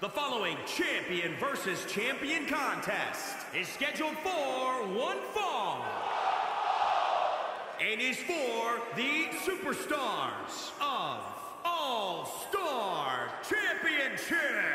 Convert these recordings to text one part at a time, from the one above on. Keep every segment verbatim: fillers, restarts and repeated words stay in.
The following champion versus champion contest is scheduled for one fall and is for the Superstars of All-Star Championship.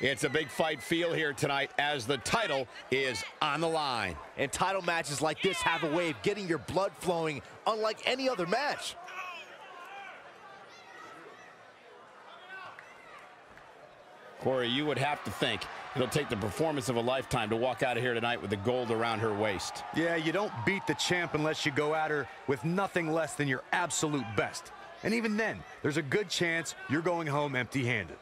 It's a big fight feel here tonight as the title is on the line. And title matches like this have a way of getting your blood flowing unlike any other match. Corey, you would have to think it'll take the performance of a lifetime to walk out of here tonight with the gold around her waist. Yeah, you don't beat the champ unless you go at her with nothing less than your absolute best. And even then, there's a good chance you're going home empty-handed.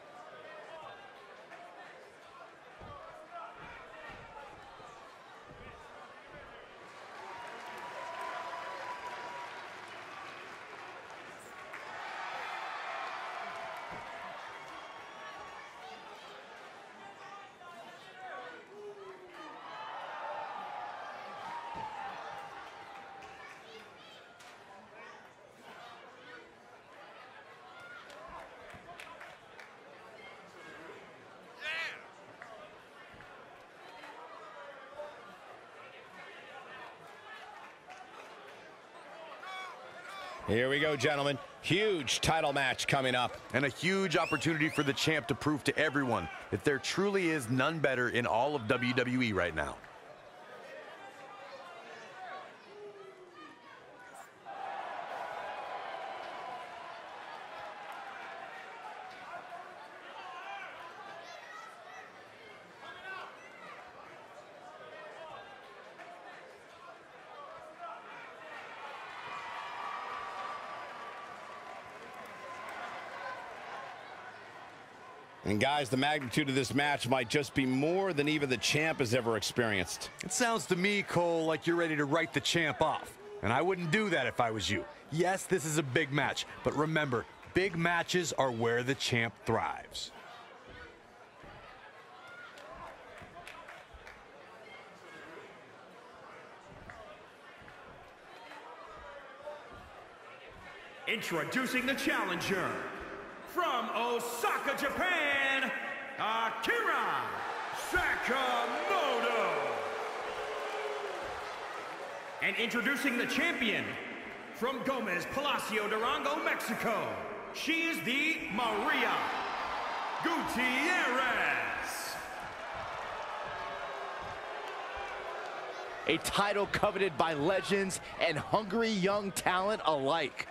Here we go, gentlemen. Huge title match coming up. And a huge opportunity for the champ to prove to everyone that there truly is none better in all of W W E right now. And guys, the magnitude of this match might just be more than even the champ has ever experienced. It sounds to me, Cole, like you're ready to write the champ off. And I wouldn't do that if I was you. Yes, this is a big match, but remember, big matches are where the champ thrives. Introducing the challenger. From Osaka, Japan, Akira Sakamoto. And introducing the champion from Gomez Palacio Durango, Mexico. She is the Maria Gutierrez. A title coveted by legends and hungry young talent alike.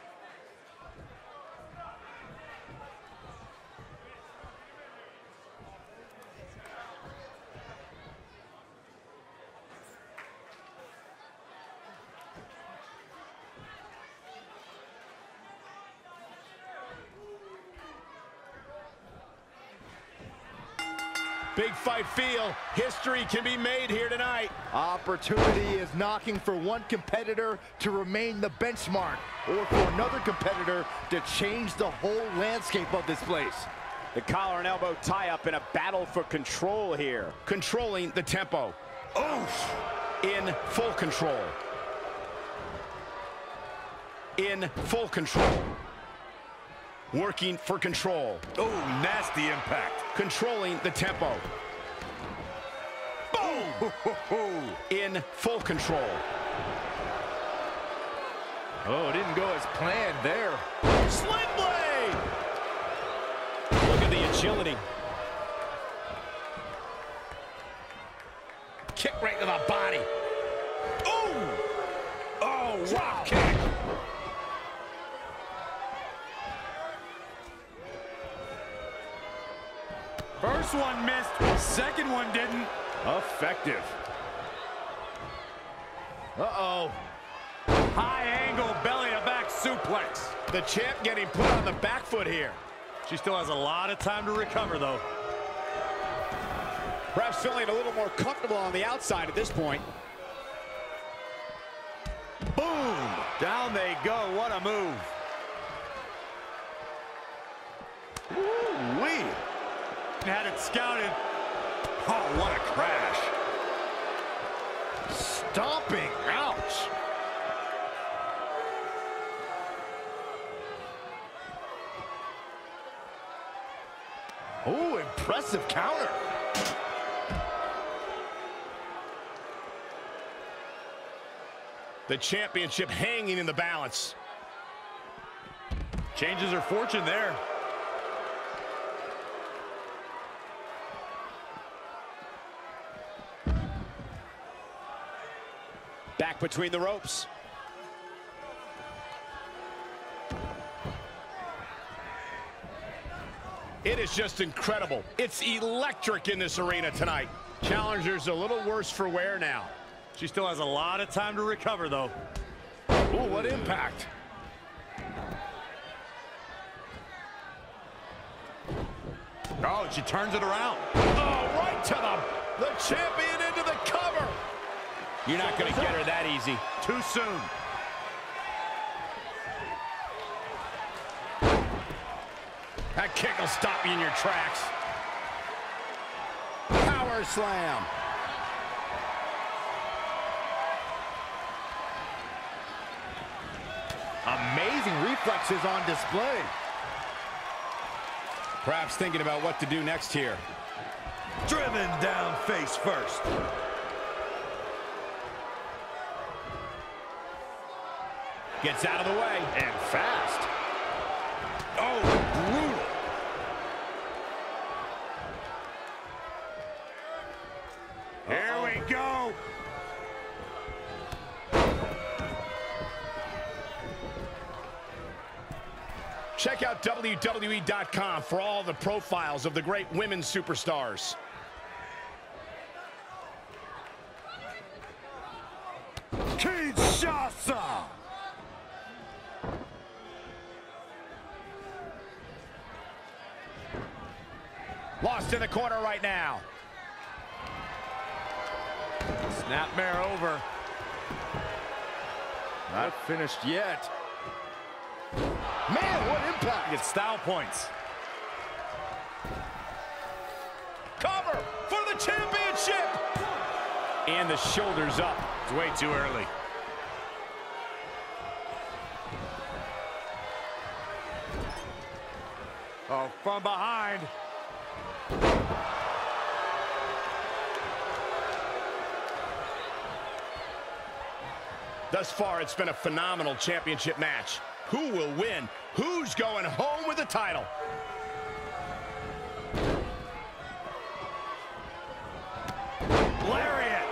Big fight feel. History can be made here tonight. Opportunity is knocking for one competitor to remain the benchmark or for another competitor to change the whole landscape of this place. The collar and elbow tie-up in a battle for control here. Controlling the tempo. Oof! In full control. In full control. Working for control. Oh, nasty impact. Controlling the tempo. Boom! In full control. Oh, it didn't go as planned there. Sling blade! Look at the agility. Kick right to the body. Oh! Oh, wow! Kick! First one missed, second one didn't. Effective. Uh-oh. High angle belly-to-back suplex. The champ getting put on the back foot here. She still has a lot of time to recover, though. Perhaps feeling a little more comfortable on the outside at this point. Boom! Down they go. What a move. Woo-wee. Had it scouted. Oh, what a crash. Stomping. Ouch. Oh, impressive counter. The championship hanging in the balance. Changes her fortune there. Back between the ropes. It is just incredible. It's electric in this arena tonight. Challenger's a little worse for wear now. She still has a lot of time to recover, though. Ooh, what impact. Oh, and she turns it around. Oh, right to the, the champion into the cover. You're not going to get her that easy. Too soon. That kick will stop you in your tracks. Power slam. Amazing reflexes on display. Perhaps thinking about what to do next here. Driven down face first. Gets out of the way. And fast. Oh, brutal. Here we go. Check out W W E dot com for all the profiles of the great women superstars. Kinshasa! Lost in the corner right now. Snapmare over. Not finished yet. Man, what impact. Gets style points. Cover for the championship. And the shoulders up. It's way too early. Oh, from behind. Thus far, it's been a phenomenal championship match. Who will win? Who's going home with the title? Lariat.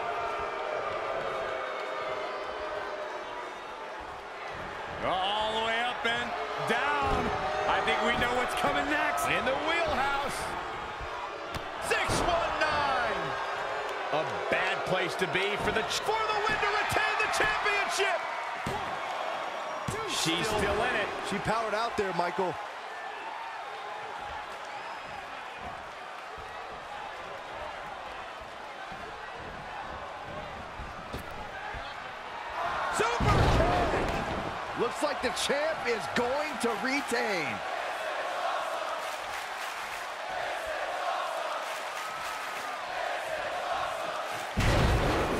All the way up and down. I think we know what's coming next. In the wheelhouse. six one nine. A bad place to be for the, for the win to retain the championship. She's still in it. She powered out there, Michael. Super kick! Looks like the champ is going to retain.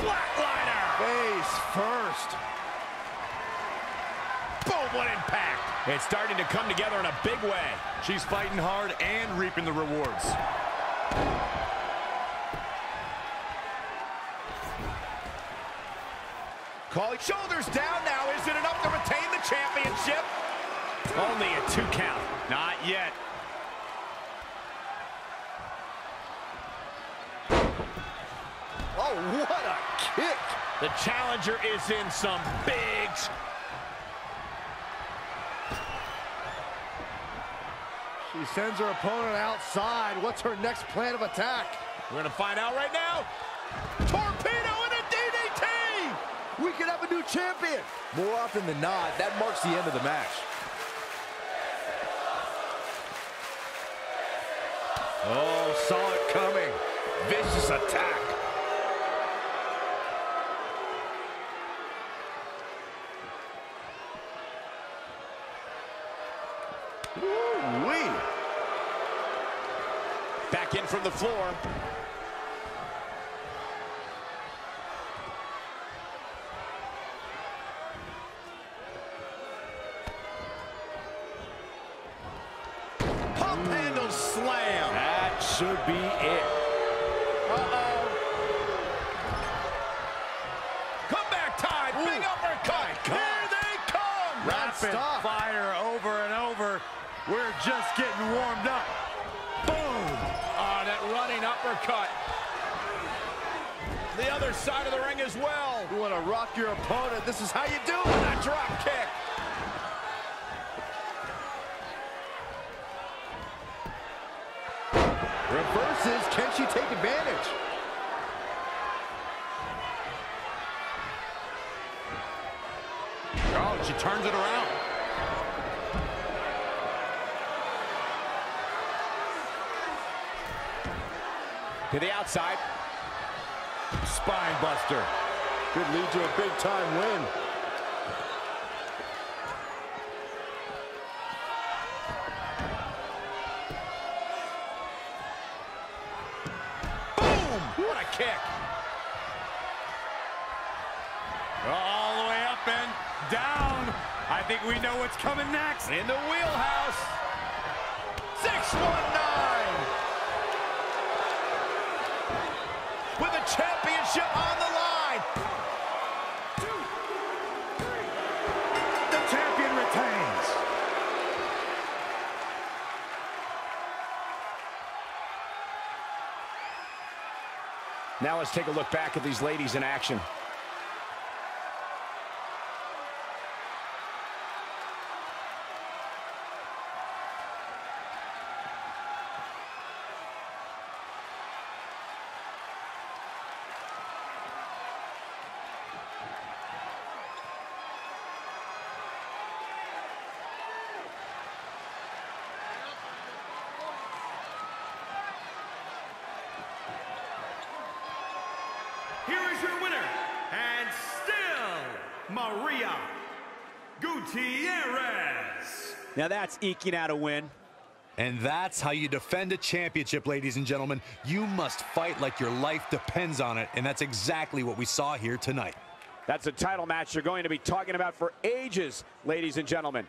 Flatliner! Face first. What impact. It's starting to come together in a big way. She's fighting hard and reaping the rewards. Calling shoulders down now. Is it enough to retain the championship? Only a two count. Not yet. Oh, what a kick. The challenger is in some big trouble. She sends her opponent outside. What's her next plan of attack? We're going to find out right now. Torpedo and a D D T! We could have a new champion! More often than not, that marks the end of the match. Oh, saw it coming. Vicious attack. Woo-wee. Back in from the floor. Pump handle slam. That should be it. Uh-oh. Comeback time. Ooh. Big uppercut. Here they come. Rapid Stop. fire over and over. We're just getting warmed up. Boom. Oh, that running uppercut. The other side of the ring as well. You want to rock your opponent. This is how you do it. That drop kick. Reverses. Can she take advantage? Oh, she turns it around. To the outside. Spine buster. Could lead to a big time win. Boom! What a kick. All the way up and down. I think we know what's coming next. In the wheelhouse. six one nine. With a championship on the line. One, two, three. The champion retains. Now let's take a look back at these ladies in action. Here is your winner, and still, Maria Gutierrez. Now that's eking out a win. And that's how you defend a championship, ladies and gentlemen. You must fight like your life depends on it, and that's exactly what we saw here tonight. That's a title match you're going to be talking about for ages, ladies and gentlemen.